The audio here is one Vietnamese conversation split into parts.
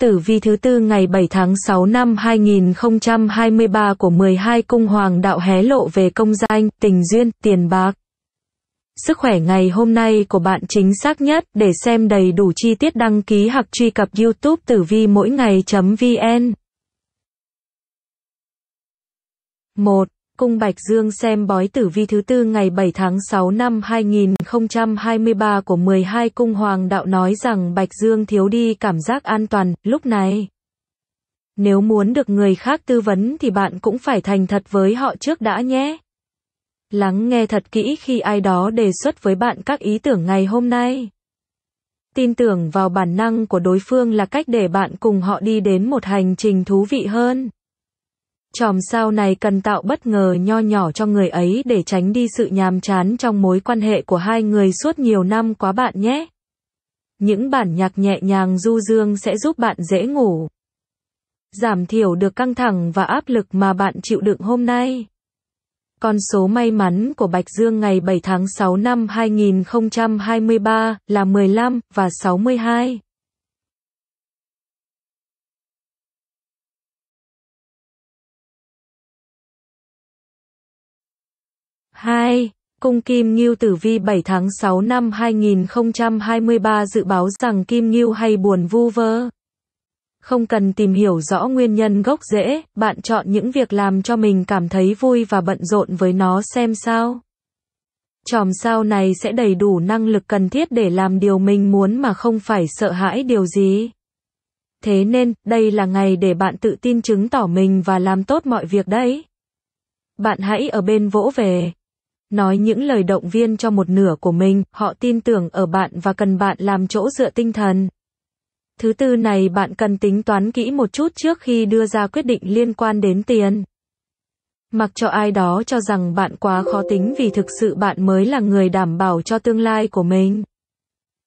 Tử vi thứ tư ngày 7 tháng 6 năm 2023 của 12 cung hoàng đạo hé lộ về công danh, tình duyên, tiền bạc. Sức khỏe ngày hôm nay của bạn chính xác nhất. Để xem đầy đủ chi tiết đăng ký hoặc truy cập YouTube tuvimoingay.vn. 1. Cung Bạch Dương xem bói tử vi thứ tư ngày 7 tháng 6 năm 2023 của 12 cung hoàng đạo nói rằng Bạch Dương thiếu đi cảm giác an toàn lúc này. Nếu muốn được người khác tư vấn thì bạn cũng phải thành thật với họ trước đã nhé. Lắng nghe thật kỹ khi ai đó đề xuất với bạn các ý tưởng ngày hôm nay. Tin tưởng vào bản năng của đối phương là cách để bạn cùng họ đi đến một hành trình thú vị hơn. Chòm sao này cần tạo bất ngờ nho nhỏ cho người ấy để tránh đi sự nhàm chán trong mối quan hệ của hai người suốt nhiều năm quá bạn nhé. Những bản nhạc nhẹ nhàng du dương sẽ giúp bạn dễ ngủ, giảm thiểu được căng thẳng và áp lực mà bạn chịu đựng hôm nay. Con số may mắn của Bạch Dương ngày 7 tháng 6 năm 2023 là 15 và 62. 2. Cung Kim Ngưu tử vi 7 tháng 6 năm 2023 dự báo rằng Kim Ngưu hay buồn vu vơ. Không cần tìm hiểu rõ nguyên nhân gốc rễ, bạn chọn những việc làm cho mình cảm thấy vui và bận rộn với nó xem sao. Chòm sao này sẽ đầy đủ năng lực cần thiết để làm điều mình muốn mà không phải sợ hãi điều gì. Thế nên, đây là ngày để bạn tự tin chứng tỏ mình và làm tốt mọi việc đấy. Bạn hãy ở bên vỗ về. Nói những lời động viên cho một nửa của mình, họ tin tưởng ở bạn và cần bạn làm chỗ dựa tinh thần. Thứ tư này bạn cần tính toán kỹ một chút trước khi đưa ra quyết định liên quan đến tiền. Mặc cho ai đó cho rằng bạn quá khó tính vì thực sự bạn mới là người đảm bảo cho tương lai của mình.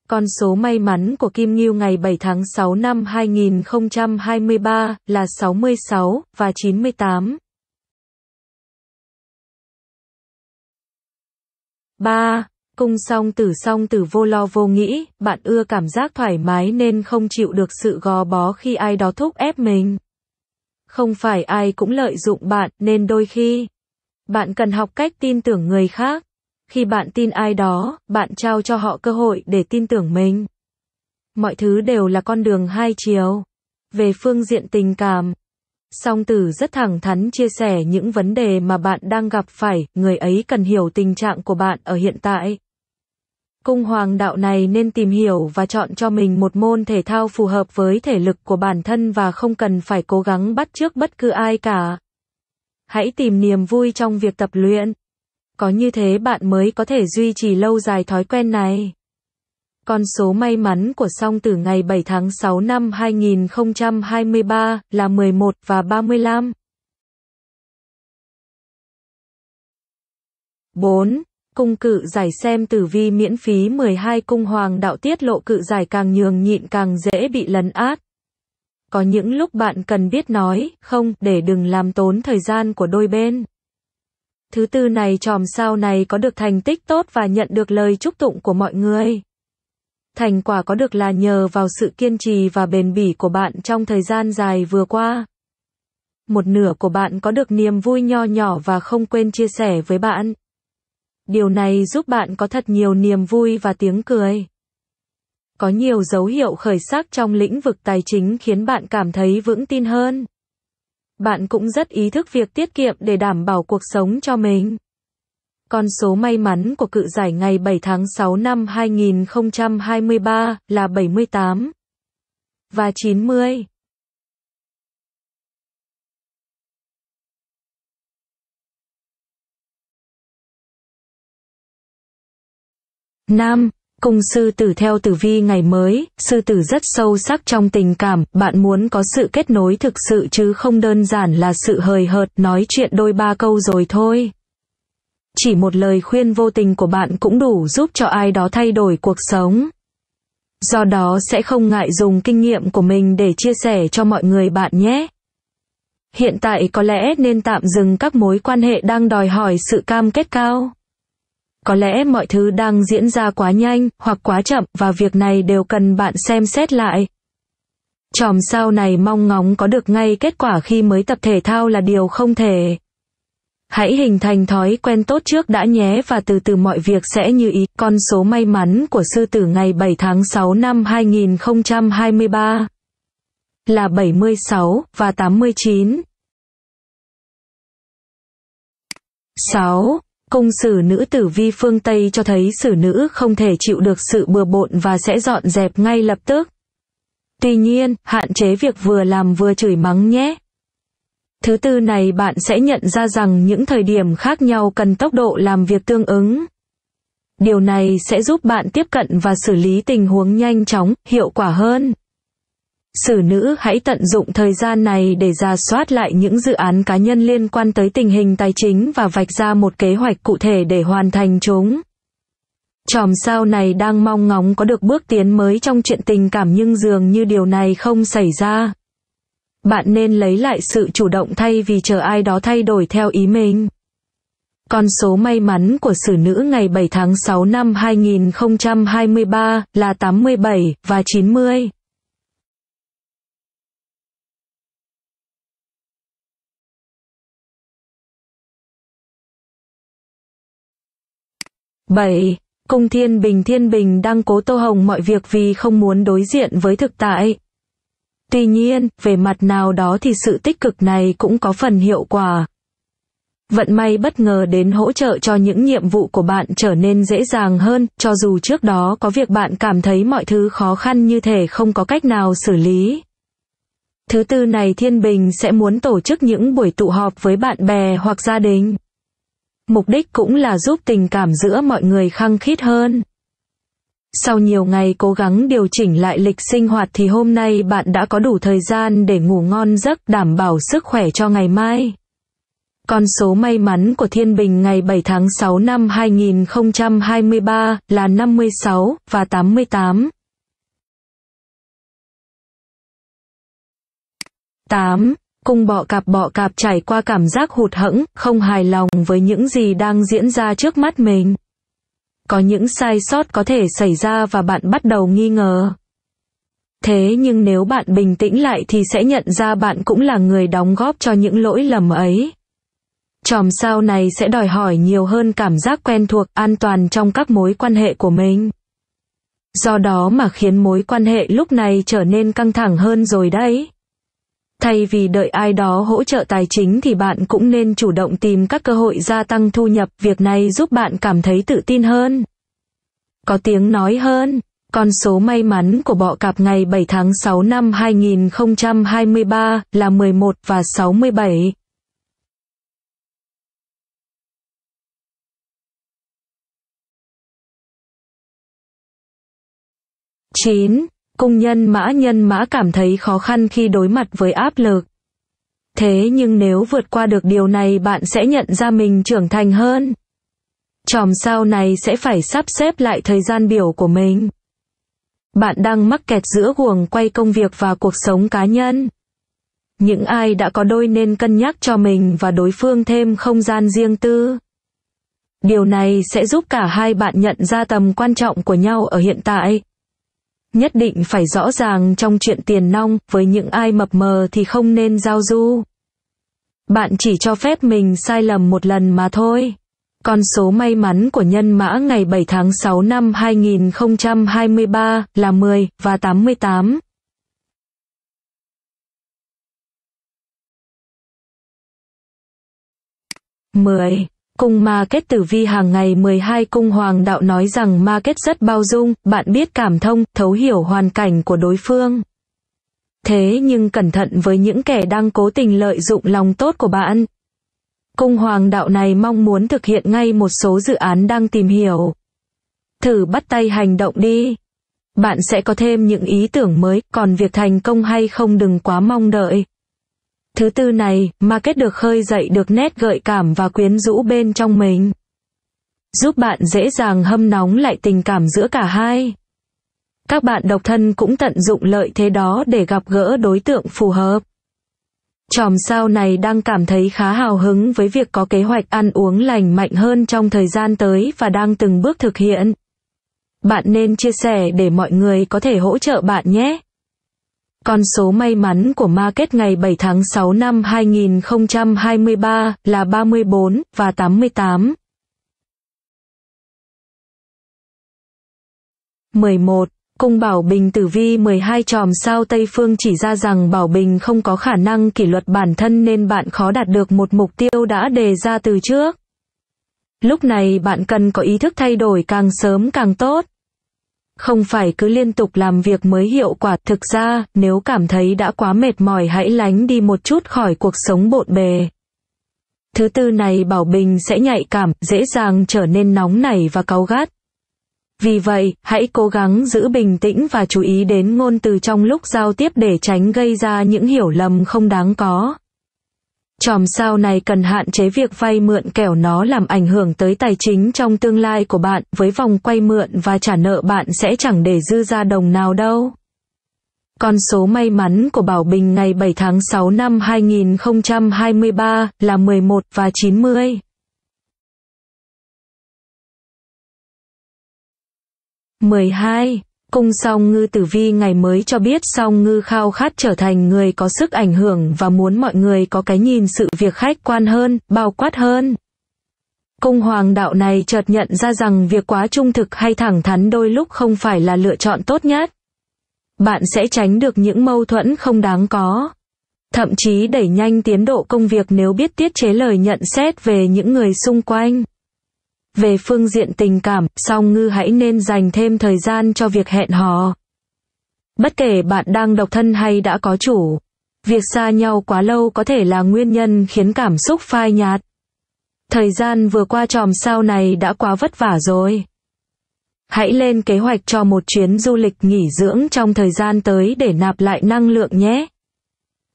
Con số may mắn của Kim Ngưu ngày 7 tháng 6 năm 2023 là 66 và 98. 3. Cung Song Tử vô lo vô nghĩ, bạn ưa cảm giác thoải mái nên không chịu được sự gò bó khi ai đó thúc ép mình. Không phải ai cũng lợi dụng bạn nên đôi khi bạn cần học cách tin tưởng người khác. Khi bạn tin ai đó, bạn trao cho họ cơ hội để tin tưởng mình. Mọi thứ đều là con đường hai chiều. Về phương diện tình cảm, Song Tử rất thẳng thắn chia sẻ những vấn đề mà bạn đang gặp phải, người ấy cần hiểu tình trạng của bạn ở hiện tại. Cung hoàng đạo này nên tìm hiểu và chọn cho mình một môn thể thao phù hợp với thể lực của bản thân và không cần phải cố gắng bắt chước bất cứ ai cả. Hãy tìm niềm vui trong việc tập luyện. Có như thế bạn mới có thể duy trì lâu dài thói quen này. Con số may mắn của Song Tử ngày 7 tháng 6 năm 2023 là 11 và 35. 4. Cung Cự Giải xem tử vi miễn phí 12 cung hoàng đạo tiết lộ Cự Giải càng nhường nhịn càng dễ bị lấn át. Có những lúc bạn cần biết nói không để đừng làm tốn thời gian của đôi bên. Thứ tư này chòm sao này có được thành tích tốt và nhận được lời chúc tụng của mọi người. Thành quả có được là nhờ vào sự kiên trì và bền bỉ của bạn trong thời gian dài vừa qua. Một nửa của bạn có được niềm vui nho nhỏ và không quên chia sẻ với bạn. Điều này giúp bạn có thật nhiều niềm vui và tiếng cười. Có nhiều dấu hiệu khởi sắc trong lĩnh vực tài chính khiến bạn cảm thấy vững tin hơn. Bạn cũng rất ý thức việc tiết kiệm để đảm bảo cuộc sống cho mình. Con số may mắn của Cự Giải ngày 7 tháng 6 năm 2023 là 78 và 90. 5. Cung Sư Tử theo tử vi ngày mới, Sư Tử rất sâu sắc trong tình cảm, bạn muốn có sự kết nối thực sự chứ không đơn giản là sự hời hợt nói chuyện đôi ba câu rồi thôi. Chỉ một lời khuyên vô tình của bạn cũng đủ giúp cho ai đó thay đổi cuộc sống. Do đó sẽ không ngại dùng kinh nghiệm của mình để chia sẻ cho mọi người bạn nhé. Hiện tại có lẽ nên tạm dừng các mối quan hệ đang đòi hỏi sự cam kết cao. Có lẽ mọi thứ đang diễn ra quá nhanh hoặc quá chậm và việc này đều cần bạn xem xét lại. Chòm sao này mong ngóng có được ngay kết quả khi mới tập thể thao là điều không thể. Hãy hình thành thói quen tốt trước đã nhé, và từ từ mọi việc sẽ như ý. Con số may mắn của Sư Tử ngày 7 tháng 6 năm 2023 là 76 và 89. 6. Cung Sử Nữ Tử Vi phương Tây cho thấy sử nữ không thể chịu được sự bừa bộn và sẽ dọn dẹp ngay lập tức. Tuy nhiên, hạn chế việc vừa làm vừa chửi mắng nhé. Thứ tư này bạn sẽ nhận ra rằng những thời điểm khác nhau cần tốc độ làm việc tương ứng. Điều này sẽ giúp bạn tiếp cận và xử lý tình huống nhanh chóng, hiệu quả hơn. Sử nữ hãy tận dụng thời gian này để rà soát lại những dự án cá nhân liên quan tới tình hình tài chính và vạch ra một kế hoạch cụ thể để hoàn thành chúng. Chòm sao này đang mong ngóng có được bước tiến mới trong chuyện tình cảm nhưng dường như điều này không xảy ra. Bạn nên lấy lại sự chủ động thay vì chờ ai đó thay đổi theo ý mình. Con số may mắn của Sử Nữ ngày 7 tháng 6 năm 2023 là 87 và 90. 7. Cung Thiên Bình đang cố tô hồng mọi việc vì không muốn đối diện với thực tại. Tuy nhiên, về mặt nào đó thì sự tích cực này cũng có phần hiệu quả. Vận may bất ngờ đến hỗ trợ cho những nhiệm vụ của bạn trở nên dễ dàng hơn, cho dù trước đó có việc bạn cảm thấy mọi thứ khó khăn như thể không có cách nào xử lý. Thứ tư này Thiên Bình sẽ muốn tổ chức những buổi tụ họp với bạn bè hoặc gia đình. Mục đích cũng là giúp tình cảm giữa mọi người khăng khít hơn. Sau nhiều ngày cố gắng điều chỉnh lại lịch sinh hoạt thì hôm nay bạn đã có đủ thời gian để ngủ ngon giấc, đảm bảo sức khỏe cho ngày mai. Con số may mắn của Thiên Bình ngày 7 tháng 6 năm 2023 là 56 và 88. 8. Cung Bọ Cạp trải qua cảm giác hụt hẫng, không hài lòng với những gì đang diễn ra trước mắt mình. Có những sai sót có thể xảy ra và bạn bắt đầu nghi ngờ. Thế nhưng nếu bạn bình tĩnh lại thì sẽ nhận ra bạn cũng là người đóng góp cho những lỗi lầm ấy. Chòm sao này sẽ đòi hỏi nhiều hơn cảm giác quen thuộc, an toàn trong các mối quan hệ của mình. Do đó mà khiến mối quan hệ lúc này trở nên căng thẳng hơn rồi đấy. Thay vì đợi ai đó hỗ trợ tài chính thì bạn cũng nên chủ động tìm các cơ hội gia tăng thu nhập, việc này giúp bạn cảm thấy tự tin hơn, có tiếng nói hơn. Con số may mắn của Bọ Cạp ngày 7 tháng 6 năm 2023 là 11 và 67. 9. Cung Nhân Mã cảm thấy khó khăn khi đối mặt với áp lực. Thế nhưng nếu vượt qua được điều này bạn sẽ nhận ra mình trưởng thành hơn. Chòm sao này sẽ phải sắp xếp lại thời gian biểu của mình. Bạn đang mắc kẹt giữa guồng quay công việc và cuộc sống cá nhân. Những ai đã có đôi nên cân nhắc cho mình và đối phương thêm không gian riêng tư. Điều này sẽ giúp cả hai bạn nhận ra tầm quan trọng của nhau ở hiện tại. Nhất định phải rõ ràng trong chuyện tiền nong, với những ai mập mờ thì không nên giao du. Bạn chỉ cho phép mình sai lầm một lần mà thôi. Con số may mắn của Nhân Mã ngày 7 tháng 6 năm 2023 là 10 và 88. 10. Cung Ma Kết Tử Vi hàng ngày 12 cung Hoàng đạo nói rằng Ma Kết rất bao dung, bạn biết cảm thông, thấu hiểu hoàn cảnh của đối phương. Thế nhưng cẩn thận với những kẻ đang cố tình lợi dụng lòng tốt của bạn. Cung Hoàng đạo này mong muốn thực hiện ngay một số dự án đang tìm hiểu. Thử bắt tay hành động đi. Bạn sẽ có thêm những ý tưởng mới, còn việc thành công hay không đừng quá mong đợi. Thứ tư này, Ma Kết được khơi dậy được nét gợi cảm và quyến rũ bên trong mình, giúp bạn dễ dàng hâm nóng lại tình cảm giữa cả hai. Các bạn độc thân cũng tận dụng lợi thế đó để gặp gỡ đối tượng phù hợp. Chòm sao này đang cảm thấy khá hào hứng với việc có kế hoạch ăn uống lành mạnh hơn trong thời gian tới và đang từng bước thực hiện. Bạn nên chia sẻ để mọi người có thể hỗ trợ bạn nhé. Con số may mắn của Market ngày 7 tháng 6 năm 2023 là 34 và 88. 11. Cung Bảo Bình tử vi 12 chòm sao Tây Phương chỉ ra rằng Bảo Bình không có khả năng kỷ luật bản thân nên bạn khó đạt được một mục tiêu đã đề ra từ trước. Lúc này bạn cần có ý thức thay đổi càng sớm càng tốt. Không phải cứ liên tục làm việc mới hiệu quả, thực ra, nếu cảm thấy đã quá mệt mỏi hãy lánh đi một chút khỏi cuộc sống bộn bề. Thứ tư này Bảo Bình sẽ nhạy cảm, dễ dàng trở nên nóng nảy và cáu gắt. Vì vậy, hãy cố gắng giữ bình tĩnh và chú ý đến ngôn từ trong lúc giao tiếp để tránh gây ra những hiểu lầm không đáng có. Chòm sao này cần hạn chế việc vay mượn kẻo nó làm ảnh hưởng tới tài chính trong tương lai của bạn, với vòng quay mượn và trả nợ bạn sẽ chẳng để dư ra đồng nào đâu. Con số may mắn của Bảo Bình ngày 7 tháng 6 năm 2023 là 11 và 90. 12. Cung Song Ngư tử vi ngày mới cho biết Song Ngư khao khát trở thành người có sức ảnh hưởng và muốn mọi người có cái nhìn sự việc khách quan hơn, bao quát hơn. Cung Hoàng đạo này chợt nhận ra rằng việc quá trung thực hay thẳng thắn đôi lúc không phải là lựa chọn tốt nhất. Bạn sẽ tránh được những mâu thuẫn không đáng có. Thậm chí đẩy nhanh tiến độ công việc nếu biết tiết chế lời nhận xét về những người xung quanh. Về phương diện tình cảm, Song Ngư hãy nên dành thêm thời gian cho việc hẹn hò. Bất kể bạn đang độc thân hay đã có chủ, việc xa nhau quá lâu có thể là nguyên nhân khiến cảm xúc phai nhạt. Thời gian vừa qua chòm sao này đã quá vất vả rồi. Hãy lên kế hoạch cho một chuyến du lịch nghỉ dưỡng trong thời gian tới để nạp lại năng lượng nhé.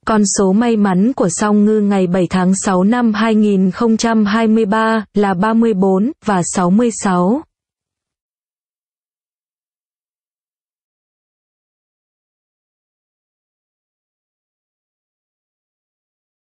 Con số may mắn của Song Ngư ngày 7 tháng 6 năm 2023 là 34 và 66.